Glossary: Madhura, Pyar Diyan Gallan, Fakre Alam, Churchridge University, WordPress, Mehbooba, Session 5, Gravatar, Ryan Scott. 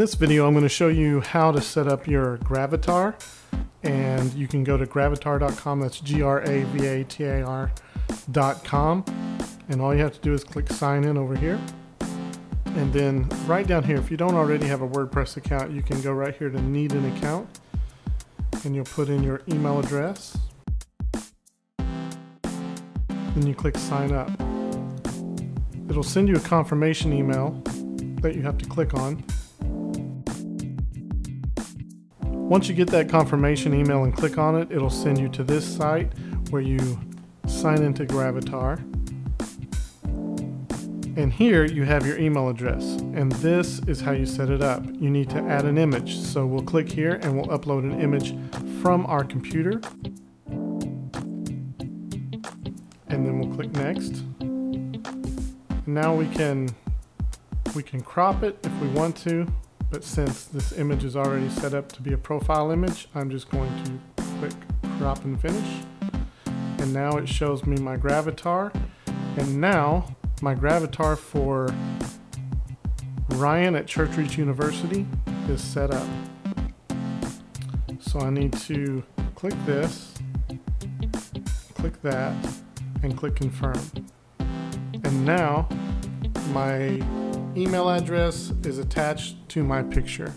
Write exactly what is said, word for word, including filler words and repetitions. this video, I'm going to show you how to set up your Gravatar, and you can go to gravatar dot com. That's G R A V A T A R dot com, and all you have to do is click sign in over here. And then right down here, if you don't already have a WordPress account, you can go right here to need an account, and you'll put in your email address. Then you click sign up. It'll send you a confirmation email that you have to click on. Once you get that confirmation email and click on it, it'll send you to this site where you sign into Gravatar. And here you have your email address, and this is how you set it up. You need to add an image, so we'll click here and we'll upload an image from our computer, and then we'll click next. Now we can we can crop it if we want to, but since this image is already set up to be a profile image, I'm just going to click crop and finish, and now it shows me my Gravatar. And now my Gravatar for Ryan at Churchridge University is set up. So I need to click this, click that, and click confirm. And now my email address is attached to my picture.